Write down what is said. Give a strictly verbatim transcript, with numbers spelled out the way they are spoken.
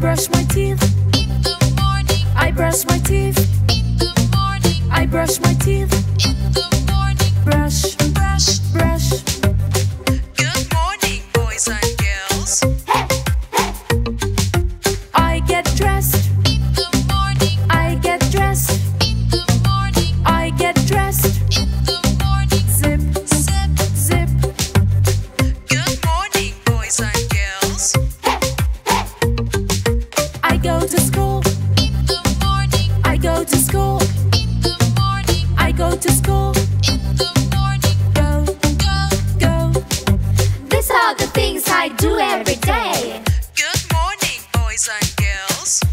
brush my teeth in the morning. I brush my teeth in the morning. I brush my teeth in the morning. Brush, brush, brush. Good morning, boys and girls. Hey, hey. I get dressed in the morning. I get dressed in the morning. I get dressed in the morning. Zip, zip, zip. Good morning, boys and girls. I go to school in the morning. I go to school in the morning. I go to school in the morning. Go, go, go. These are the things I do every day. Good morning, boys and girls.